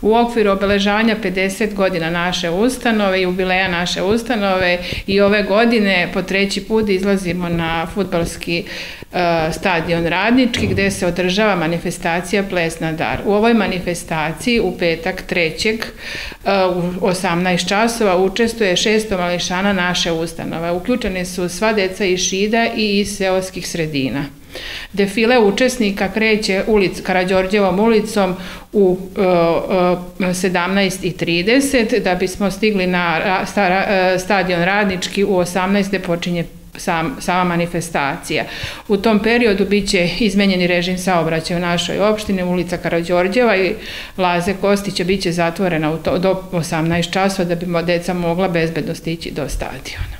U okviru obeležavanja 50 godina naše ustanove, jubileja naše ustanove i ove godine po treći put izlazimo na Fudbalski stadion Radnički gdje se održava manifestacija Ples na dar. U ovoj manifestaciji u petak 3. u 18 časova učestvuje 600 mališana naše ustanove. Uključeni su sva deca iz Šida i iz seoskih sredina. Defile učesnika kreće Karađorđevom ulicom u 17:30 da bismo stigli na stadion Radnički u 18 gdje počinje sama manifestacija. U tom periodu bit će izmenjeni režim saobraćaja u našoj opštini, ulica Karađorđeva i Laze Kostića bit će zatvorena do 18 časova da bi deca mogla bezbedno stići do stadiona.